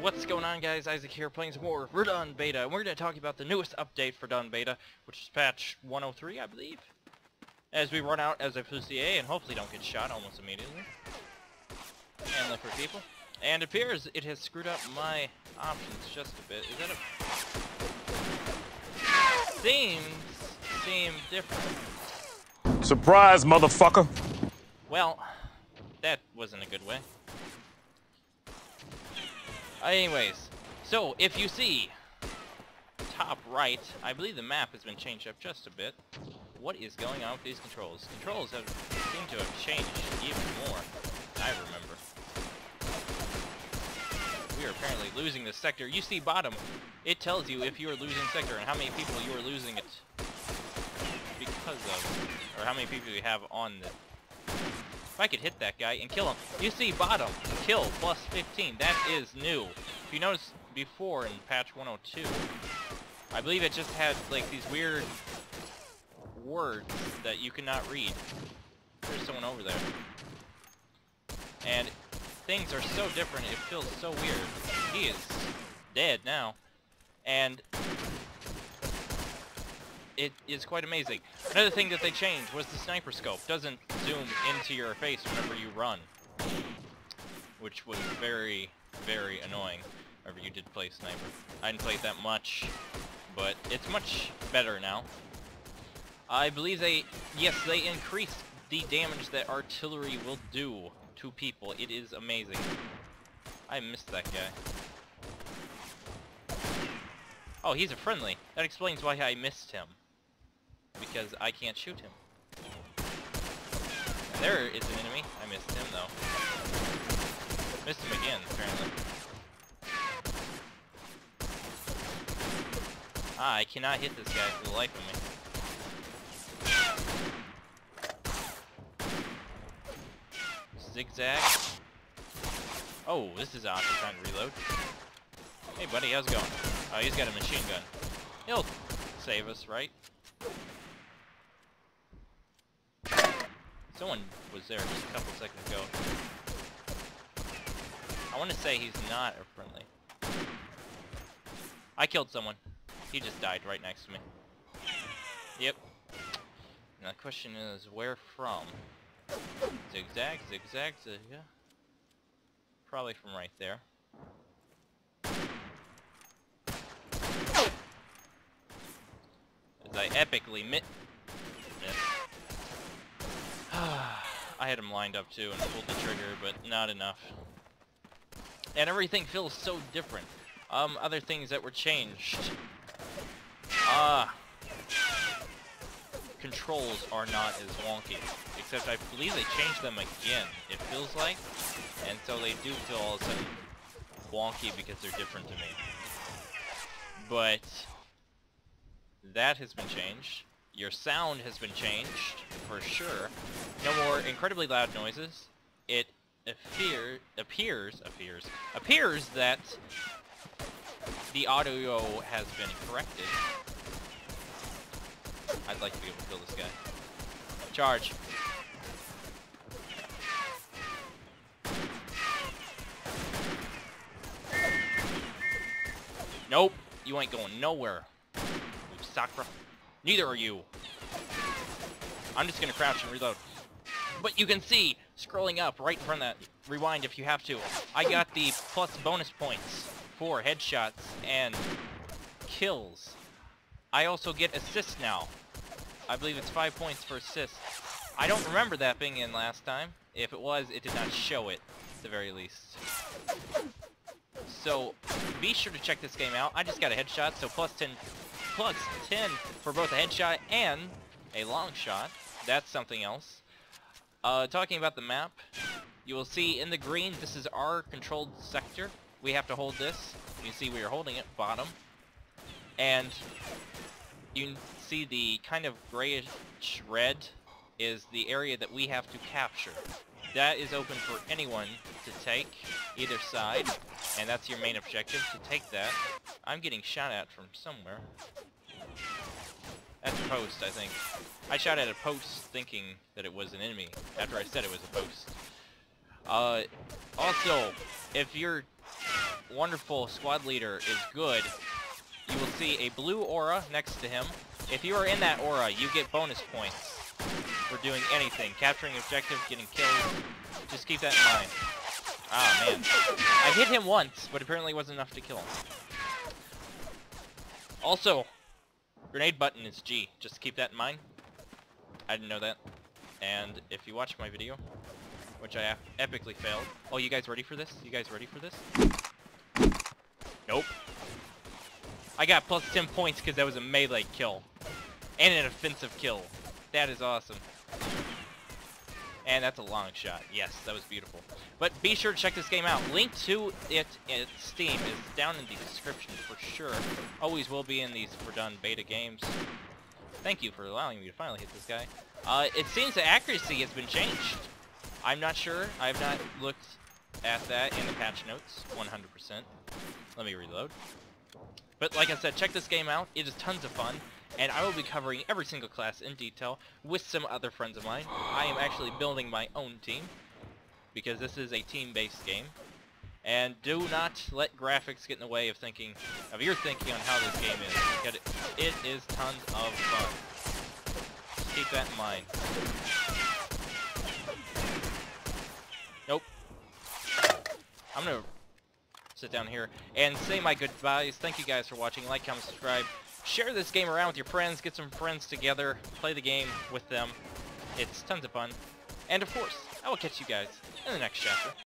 What's going on, guys? Isaac here, playing some more Verdun Beta, and we're going to talk about the newest update for Verdun Beta, which is Patch 103, I believe, as we run out as a PCA and hopefully don't get shot almost immediately, and look for people, and it appears it has screwed up my options just a bit. Is that a... Seems different. Surprise, motherfucker! Well, that wasn't a good way. Anyways, so if you see top right, I believe the map has been changed up just a bit. What is going on with these controls? Controls have seem to have changed even more, I remember. We are apparently losing this sector. You see bottom, it tells you if you are losing sector and how many people you are losing it because of, or how many people you have on the... If I could hit that guy and kill him, you see bottom, kill, plus 15, that is new. If you notice before in patch 102, I believe it just had like these weird words that you could not read. There's someone over there. And things are so different, it feels so weird. He is dead now. And it is quite amazing. Another thing that they changed was the sniper scope doesn't zoom into your face whenever you run, which was very, very annoying whenever you did play sniper. I didn't play it that much, but it's much better now. I believe they increased the damage that artillery will do to people. It is amazing. I missed that guy. Oh, he's a friendly. That explains why I missed him. Because I can't shoot him. There is an enemy. I missed him though. Missed him again, apparently. Ah, I cannot hit this guy for the life of me. Zigzag. Oh, this is odd. I'm trying to reload. Hey buddy, how's it going? Oh, he's got a machine gun. He'll save us, right? Someone was there just a couple seconds ago. I want to say he's not a friendly. I killed someone. He just died right next to me. Yep. Now the question is, where from? Zigzag, zigzag, zigzag. Probably from right there. As I epically missed. I had him lined up too and pulled the trigger, but not enough. And everything feels so different. Other things that were changed. Controls are not as wonky. Except I believe they changed them again, it feels like. And so they do feel all of a sudden wonky because they're different to me. But that has been changed. Your sound has been changed, for sure. No more incredibly loud noises. It appears that the audio has been corrected. I'd like to be able to kill this guy. Charge. Nope, you ain't going nowhere. Sakura. Neither are you. I'm just gonna crouch and reload. But you can see, scrolling up right in front of that, rewind if you have to, I got the plus bonus points for headshots and kills. I also get assists now. I believe it's 5 points for assists. I don't remember that being in last time. If it was, it did not show it, at the very least. So, be sure to check this game out. I just got a headshot, so plus 10... Plus 10 for both a headshot and a long shot. That's something else. Talking about the map, you will see in the green, this is our controlled sector. We have to hold this. You see we are holding it, bottom. And you can see the kind of grayish red is the area that we have to capture. That is open for anyone to take, either side, and that's your main objective, to take that. I'm getting shot at from somewhere. That's a post, I think. I shot at a post thinking that it was an enemy, after I said it was a post. Also, if you're wonderful squad leader is good, you will see a blue aura next to him. If you are in that aura, you get bonus points for doing anything. Capturing objectives, getting killed. Just keep that in mind. Ah, man. I hit him once, but apparently it wasn't enough to kill him. Also, grenade button is G. Just keep that in mind. I didn't know that. And if you watched my video, which I epically failed. Oh, you guys ready for this? You guys ready for this? Nope. I got plus 10 points because that was a melee kill. And an offensive kill. That is awesome. And that's a long shot. Yes, that was beautiful. But be sure to check this game out. Link to it at Steam is down in the description for sure. Always will be in these Verdun Beta games. Thank you for allowing me to finally hit this guy. It seems the accuracy has been changed. I'm not sure. I have not looked at that in the patch notes 100%. Let me reload. But like I said, check this game out. It is tons of fun. And I will be covering every single class in detail with some other friends of mine. I am actually building my own team, because this is a team-based game. And do not let graphics get in the way of thinking, of your thinking on how this game is, because it is tons of fun. Just keep that in mind. Nope. I'm gonna sit down here and say my goodbyes. Thank you guys for watching. Like, comment, subscribe. Share this game around with your friends, get some friends together, play the game with them. It's tons of fun. And of course, I will catch you guys in the next chapter.